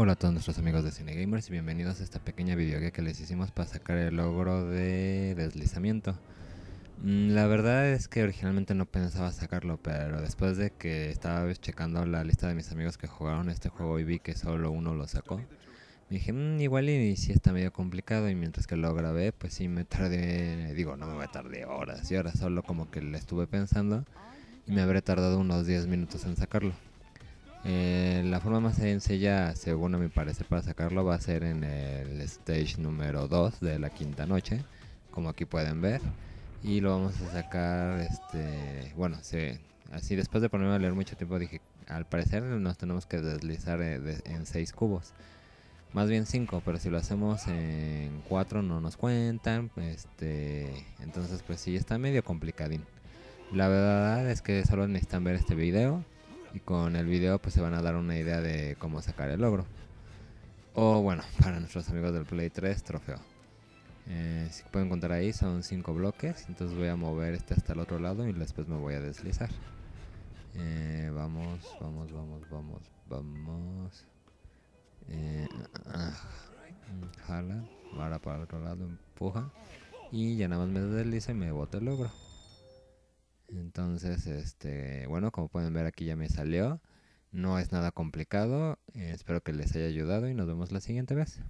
Hola a todos nuestros amigos de CineGamers y bienvenidos a esta pequeña videoguía que les hicimos para sacar el logro de deslizamiento. La verdad es que originalmente no pensaba sacarlo, pero después de que estaba checando la lista de mis amigos que jugaron este juego y vi que solo uno lo sacó, dije, igual y sí está medio complicado, y mientras que lo grabé, pues sí me tardé, no me tardé horas y horas, solo como que le estuve pensando y me habré tardado unos 10 minutos en sacarlo. La forma más sencilla, según a mi parecer, para sacarlo va a ser en el stage número 2 de la quinta noche, como aquí pueden ver, y lo vamos a sacar, así después de ponerme a leer mucho tiempo dije, al parecer nos tenemos que deslizar en 6 cubos. Más bien 5, pero si lo hacemos en 4 no nos cuentan, entonces pues sí, está medio complicadín. La verdad es que solo necesitan ver este video, y con el video pues se van a dar una idea de cómo sacar el logro. O bueno, para nuestros amigos del Play 3, trofeo. Si pueden contar ahí, son 5 bloques, entonces voy a mover este hasta el otro lado y después me voy a deslizar. Vamos. Jala, ahora para el otro lado, empuja, y ya nada más me deslizo y me boto el logro. Entonces, bueno, como pueden ver aquí ya me salió. No es nada complicado. Espero que les haya ayudado y nos vemos la siguiente vez.